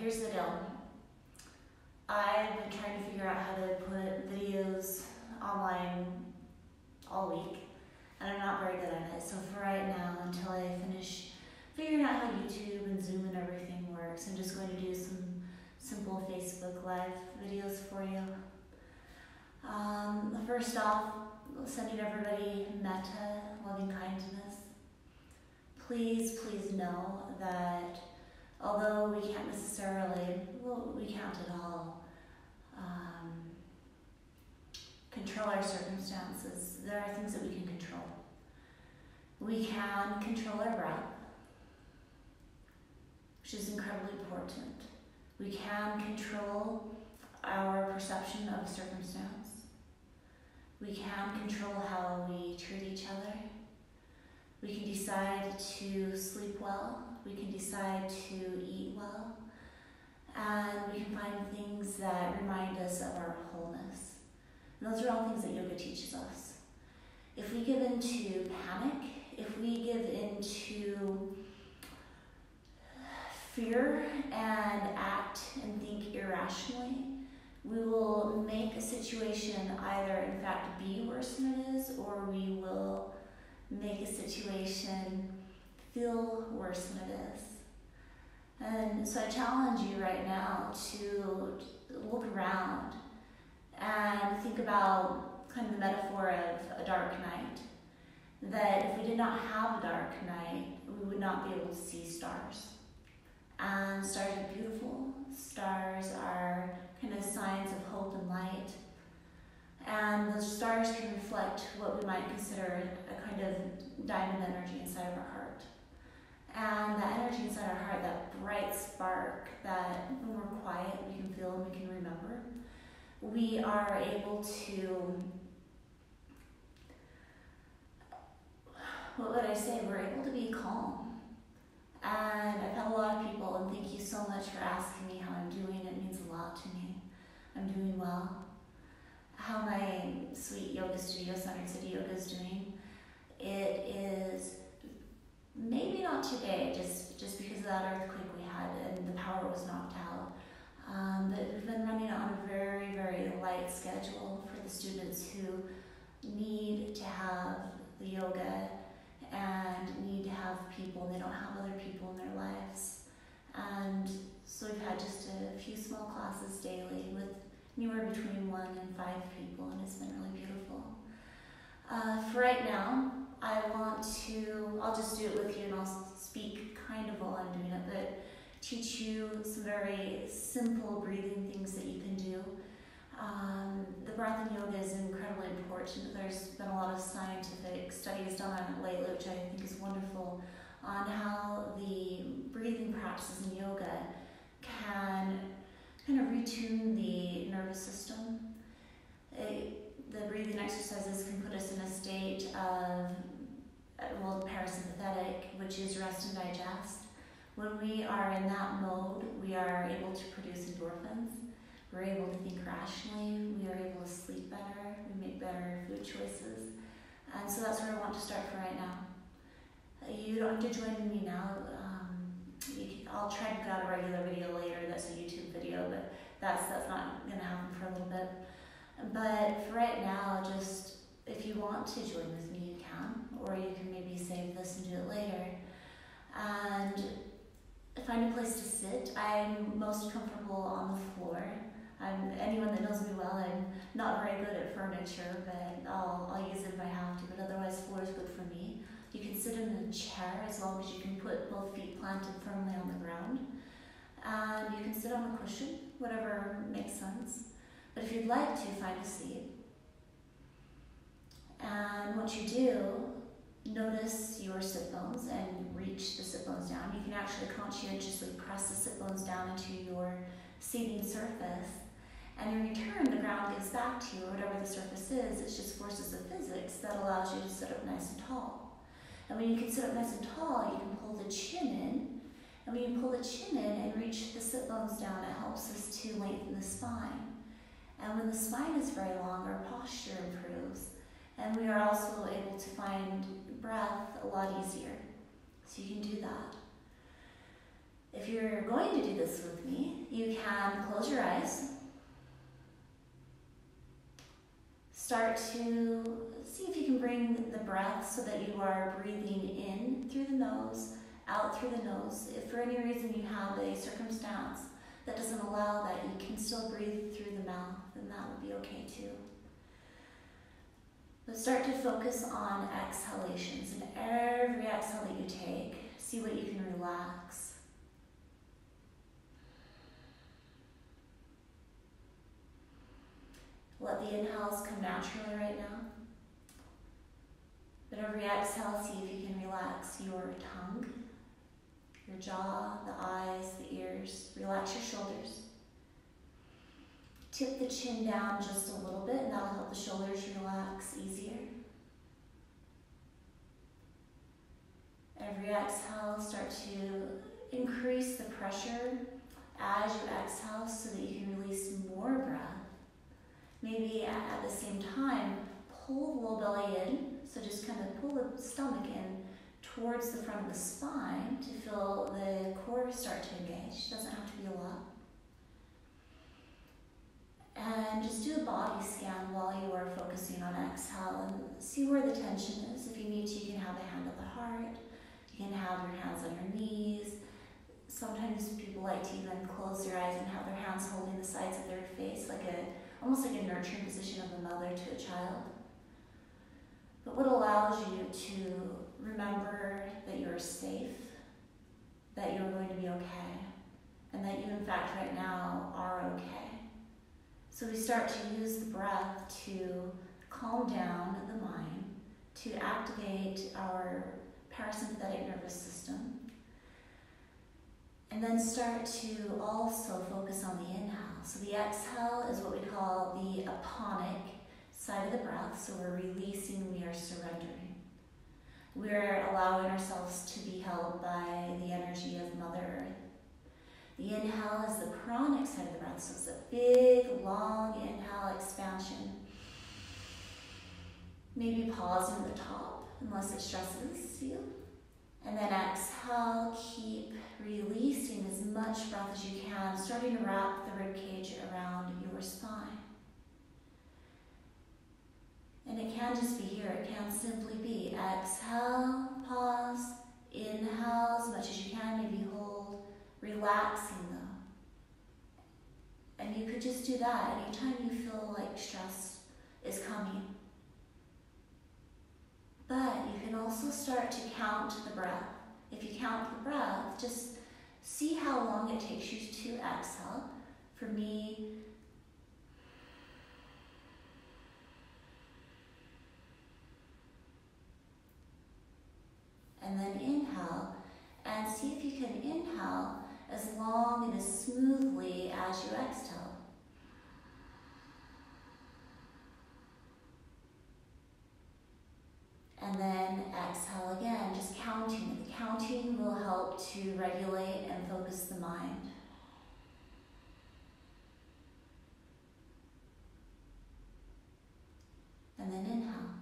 here's the deal. I've been trying to figure out how to put videos online all week, and I'm not very good at it. So for right now, until I finish figuring out how YouTube and Zoom and everything works, I'm just going to do some simple Facebook Live videos for you. First off, sending everybody metta, loving kindness. Please, please know that although we can't necessarily, well, we can't at all control our circumstances, there are things that we can control. We can control our breath, which is incredibly important. We can control our perception of circumstance. We can control how we treat each other. We can decide to sleep well. We can decide to eat well. And we can find things that remind us of our wholeness. And those are all things that yoga teaches us. If we give into panic, if we give into fear and act and think irrationally, we will make a situation either in fact be worse than it is, or we will make a situation feel worse than it is. And so I challenge you right now to look around and think about kind of the metaphor of a dark night. That if we did not have a dark night, we would not be able to see stars. And stars are beautiful. Stars are kind of signs of hope and light. And those stars can reflect what we might consider a kind of diamond energy inside of our heart. And that energy inside our heart, that bright spark that when we're quiet we can feel and we can remember, we are able to, what would I say, we're able to be calm. And I've had a lot of people, and thank you so much for asking me how I'm doing. It means a lot to me. I'm doing well. How my sweet yoga studio, Center City Yoga, is doing. It is, maybe not today, just because of that earthquake we had and the power was knocked out. But we've been running on a very, very light schedule for the students who need to have the yoga and need to have people, and they don't have other people in their lives. And so we've had just a few small classes daily with anywhere between 1 and 5 people, and it's been really beautiful. For right now, I'll just do it with you, and I'll speak kind of while I'm doing it, but teach you some very simple breathing things that you can do. The breath in yoga is incredibly important. There's been a lot of scientific studies done on it lately, which I think is wonderful, on how the breathing practices in yoga can kind of retune the nervous system. The breathing exercises can put us in a state of, well, parasympathetic, which is rest and digest. When we are in that mode, we are able to produce endorphins. We're able to think rationally, we are able to sleep better, we make better food choices. And so that's where I want to start for right now. You don't have to join me now. I'll try to put out a regular video later, that's a YouTube video, but that's not gonna happen for a little bit. But for right now, just if you want to join with me, you can, or you can maybe save this and do it later. And find a place to sit. I'm most comfortable on the floor. Anyone that knows me well, I'm not very good at furniture, but I'll use it if I have to, but otherwise floor is good for me. You can sit in a chair as long as you can put both feet planted firmly on the ground. And you can sit on a cushion, whatever makes sense. But if you'd like to, find a seat. And what you do, notice your sit bones and reach the sit bones down. You can actually conscientiously press the sit bones down into your seating surface. And in return, the ground gives back to you, whatever the surface is. It's just forces of physics that allows you to sit up nice and tall. And when you can sit up nice and tall, you can pull the chin in. And when you pull the chin in and reach the sit bones down, it helps us to lengthen the spine. And when the spine is very long, our posture improves. And we are also able to find breath a lot easier. So you can do that. If you're going to do this with me, you can close your eyes. Start to see if you can bring the breath so that you are breathing in through the nose, out through the nose. If for any reason you have a circumstance that doesn't allow that, you can still breathe through the mouth, and that would be okay too. But start to focus on exhalations, and every exhale that you take, see what you can relax. Let the inhales come naturally right now. But every exhale, see if you can relax your tongue, your jaw, the eyes, the ears. Relax your shoulders. Tip the chin down just a little bit, and that'll help the shoulders relax easier. Every exhale, start to increase the pressure as you exhale so that you can release more breath. Maybe at the same time, pull the low belly in. So just kind of pull the stomach in towards the front of the spine to feel the core start to engage. It doesn't have to be a lot. And just do a body scan while you are focusing on exhale and see where the tension is. If you need to, you can have a hand on the heart. You can have your hands on your knees. Sometimes people like to even close their eyes and have their hands holding the sides of their face, like almost like a nurturing position of a mother to a child. But what allows you to remember that you're safe, that you're going to be okay, and that you in fact right now are okay. So we start to use the breath to calm down the mind, to activate our parasympathetic nervous system, and then start to also focus on the inhale. So the exhale is what we call the aponic side of the breath, so we're releasing, we are surrendering. We're allowing ourselves to be held by the energy of Mother Earth. The inhale is the pranic side of the breath, so it's a big, long inhale expansion. Maybe pausing at the top, unless it stresses you. And then exhale, keep releasing as much breath as you can, starting to wrap the ribcage around your spine. And it can just be here, it can simply be exhale, pause, inhale as much as you can, maybe hold, relaxing though. And you could just do that anytime you feel like stress is coming. But you can also start to count the breath. If you count the breath, just see how long it takes you to exhale. For me, and then inhale, and see if you can inhale as long and as smoothly as you exhale. And then exhale again, just counting. The counting will help to regulate and focus the mind. And then inhale.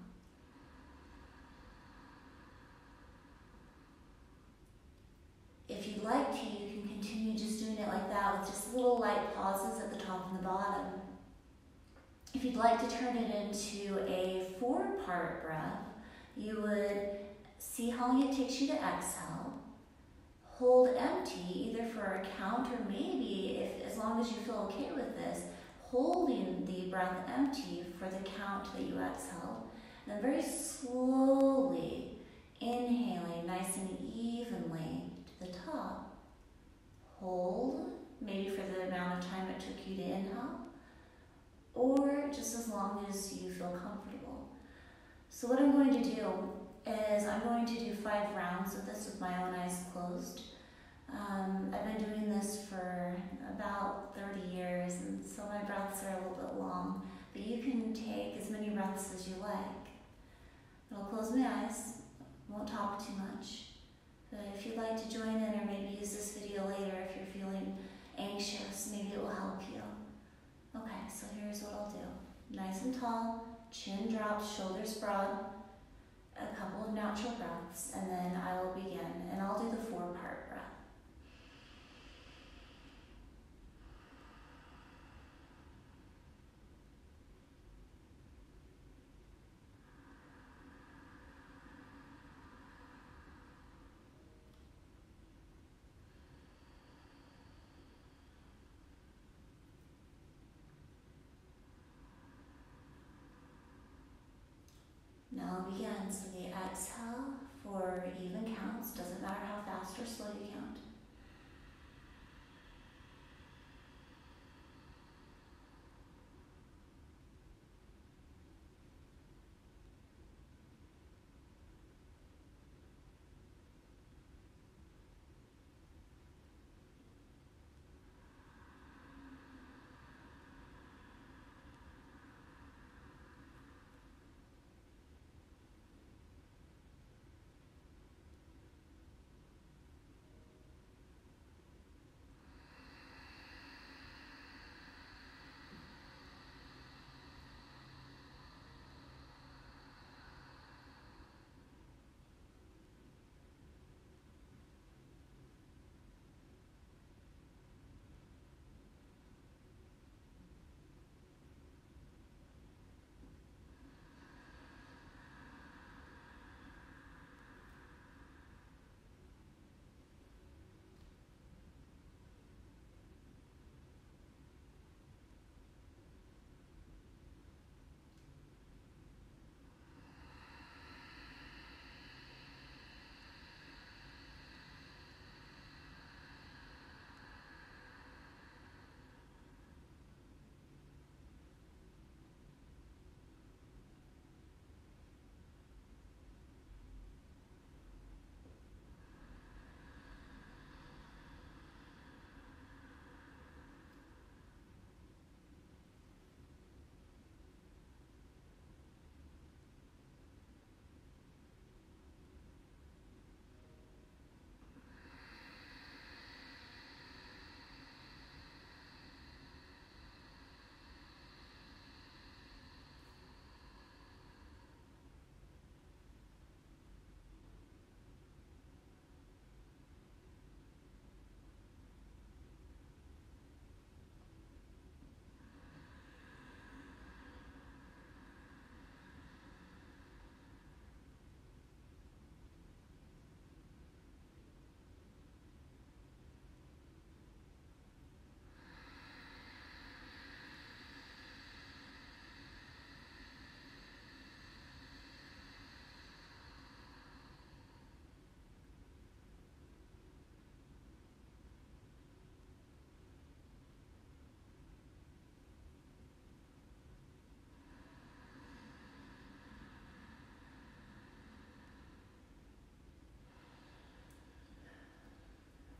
If you'd like to, you can continue just doing it like that with just little light pauses at the top and the bottom. If you'd like to turn it into a 4-part breath, you would see how long it takes you to exhale, hold empty either for a count or maybe, if as long as you feel okay with this, holding the breath empty for the count that you exhale, and then very slowly inhaling nice and evenly to the top. Hold, maybe for the amount of time it took you to inhale, or just as long as you feel comfortable. So what I'm going to do is I'm going to do 5 rounds of this with my own eyes closed. I've been doing this for about 30 years, and so my breaths are a little bit long, but you can take as many breaths as you like. But I'll close my eyes, won't talk too much. But if you'd like to join in or maybe use this video later if you're feeling anxious, maybe it will help you. Okay, so here's what I'll do. Nice and tall. Chin drops, shoulders broad, a couple of natural breaths, and then I will begin, and I'll do the 4-part breath. begins, and you exhale for even counts, doesn't matter how fast or slow you count.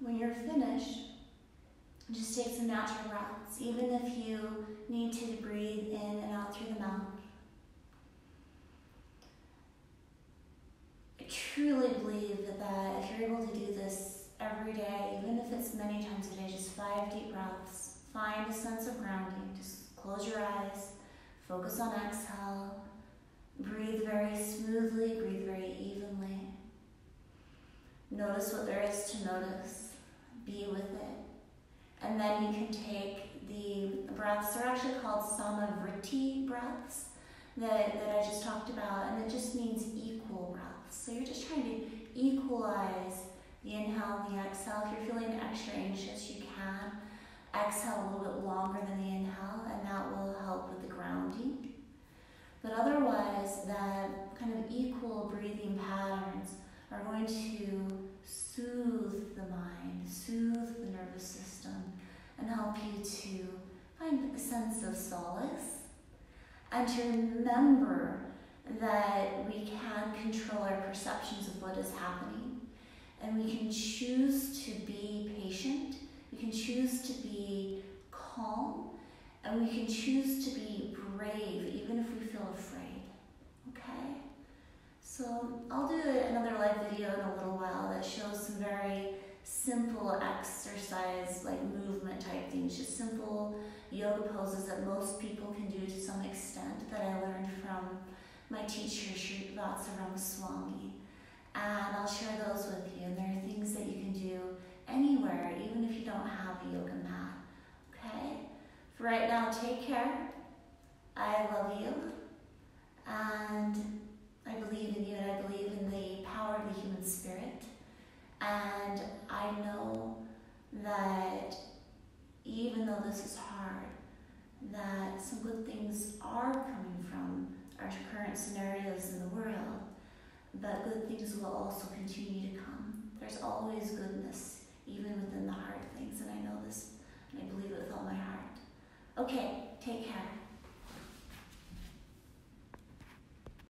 When you're finished, just take some natural breaths, even if you need to breathe in and out through the mouth. I truly believe that if you're able to do this every day, even if it's many times a day, just 5 deep breaths, find a sense of grounding. Just close your eyes, focus on exhale, breathe very smoothly, breathe very evenly. Notice what there is to notice. Be with it. And then you can take the breaths, they're actually called Samavritti breaths that I just talked about, and it just means equal breaths. So you're just trying to equalize the inhale and the exhale. If you're feeling extra anxious, you can exhale a little bit longer than the inhale, and that will help with the grounding. But otherwise, that kind of equal breathing patterns are going to soothe the mind, soothe the nervous system, and help you to find a sense of solace, and to remember that we can control our perceptions of what is happening, and we can choose to be patient, we can choose to be calm, and we can choose to be brave, even if we feel afraid, okay? So I'll do another live video in a little while that shows some very simple exercise, like movement type things, just simple yoga poses that most people can do to some extent that I learned from my teacher, Sri Vatsaram Swami. And I'll share those with you. And there are things that you can do anywhere, even if you don't have a yoga mat, okay? For right now, take care. I love you. And I believe in you, and I believe in the power of the human spirit. And I know that even though this is hard, that some good things are coming from our current scenarios in the world, but good things will also continue to come. There's always goodness, even within the hard things, and I know this, and I believe it with all my heart. Okay, take care.